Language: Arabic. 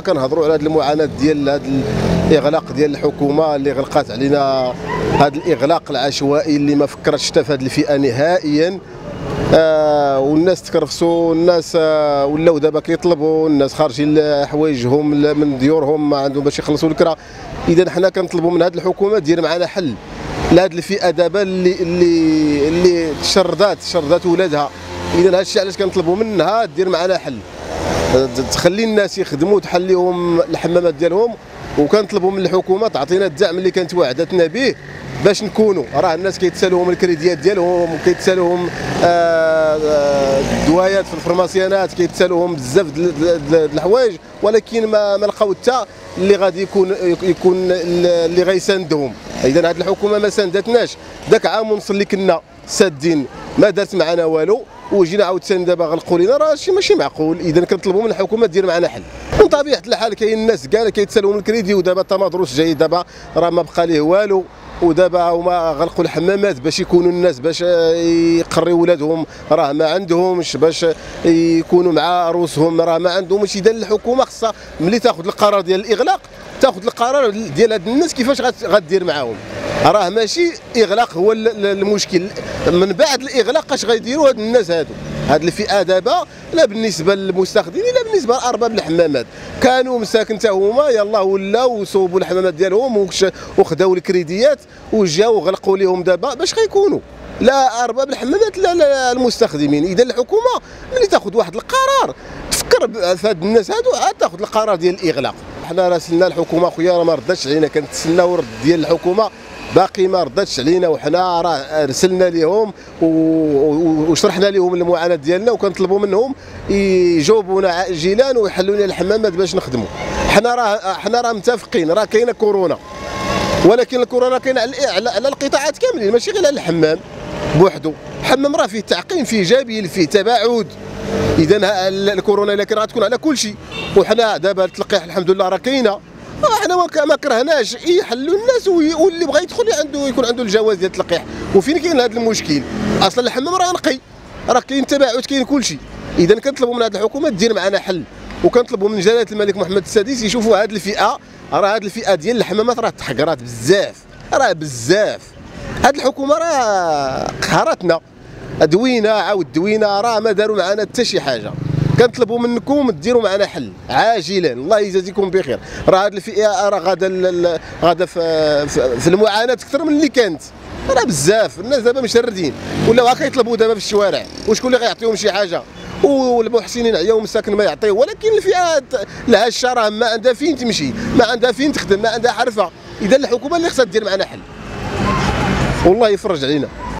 كنهضروا على هذه المعاناه ديال هذا الاغلاق ديال الحكومه اللي غلقات علينا، هذا الاغلاق العشوائي اللي ما فكرتش حتى في هذه الفئه نهائيا. والناس تكرفسوا، الناس ولاو دابا كيطلبوا، الناس خارجين حوايجهم من ديورهم ما عندهم باش يخلصوا الكره. اذا حنا كنطلبوا من هذه الحكومه دير معنا حل لهذه الفئه دابا اللي تشردات ولادها. اذا هذا الشيء علاش كنطلبوا منها دير معنا حل، تخلي الناس يخدموا، تحليهم الحمامات ديالهم، وكنطلبوا من الحكومه تعطينا الدعم اللي كانت وعدتنا به باش نكونوا. راه الناس كيتسالوهم الكريديات ديالهم، وكيتسالوهم الدوايات في الفرماسيانات، كيتسالوهم بزاف د الحوايج، ولكن ما لقاو حتى اللي غادي يكون اللي غيساندهم. اذا هذه الحكومه ما ساندتناش، ذاك عام ونص اللي كنا سادين ما دارت معنا والو، وجينا عاوتاني دابا غلقوا لينا، راه شي ماشي معقول. اذا كنطلبوا من الحكومه دير معنا حل. من طبيعه الحال كاين الناس كاع كيتسالوا من الكريدي، ودابا حتى مدروس جاي دابا راه ما بقى ليه والو، ودابا هما غلقوا الحمامات باش يكونوا الناس باش يقريوا ولادهم، راه ما عندهمش باش يكونوا مع روسهم، راه ما عندهمش. اذا الحكومه خصها ملي تاخذ القرار ديال الاغلاق تاخذ القرار ديال هاد الناس كيفاش غدير معاهم. راه ماشي اغلاق هو المشكل، من بعد الاغلاق اش غيديروا هاد الناس هادو، هاد الفئه دابا، لا بالنسبه للمستخدمين لا بالنسبه لارباب الحمامات. كانوا مساكن حتى هما يلاه ولاو صوبوا الحمامات ديالهم وخداو الكريديات وجاو غلقوا ليهم دابا، باش غيكونوا لا ارباب الحمامات لا المستخدمين. اذا الحكومه ملي تاخذ واحد القرار تفكر في هاد الناس هادو، عاد تاخذ القرار ديال الاغلاق. حنا راسلنا الحكومه خويا راه ما رداتش علينا، كنتسناو الرد ديال الحكومه باقي ما رداتش علينا، وحنا راه رسلنا لهم وشرحنا لهم المعاناه ديالنا، وكنطلبوا منهم يجاوبونا عاجلا ويحلوا لنا الحمامات باش نخدموا. حنا راه متفقين، راه كاينه كورونا، ولكن الكورونا كاينه على القطاعات كاملين، ماشي غير على الحمام بوحدو. الحمام راه فيه تعقيم، فيه جبيل، فيه تباعد. اذا الكورونا الا كان غتكون على كل شيء، وحنا دابا التلقيح الحمد لله راه كاينه، احنا ما كرهناش، يحلوا الناس، واللي بغى يدخل عنده يكون عنده الجواز ديال التلقيح. وفين كاين هذا المشكل؟ اصلا الحمام راه نقي، راه كاين تباعد، كاين كل شيء. اذا كنطلبوا من هذه الحكومه دير معنا حل، وكنطلبوا من جلاله الملك محمد السادس يشوفوا هذه الفئه، راه هذه الفئه ديال الحمامات راه تحقرات بزاف، راه بزاف. هذه الحكومه راه قهرتنا، دوينا عاود دوينا، راه ما داروا معنا حتى شي حاجه. كنطلبوا منكم ديروا معنا حل عاجلا، الله يجازيكم بخير. راه هذه الفئه راه غادا في المعاناه اكثر من اللي كانت، راه بزاف. الناس دابا مشردين، ولاو هكا يطلبوا دابا في الشوارع، وشكون اللي غيعطيهم شي حاجه؟ والمحسنين عياو مساكن ما يعطيه، ولكن الفئه الهشه راه ما عندها فين تمشي، ما عندها فين تخدم، ما عندها حرفه. اذا الحكومه اللي خصها دير معنا حل، والله يفرج علينا.